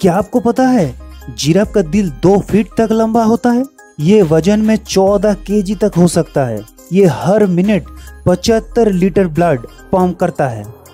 क्या आपको पता है जिराफ का दिल 2 फीट तक लंबा होता है? ये वजन में 14 केजी तक हो सकता है। ये हर मिनट 75 लीटर ब्लड पंप करता है।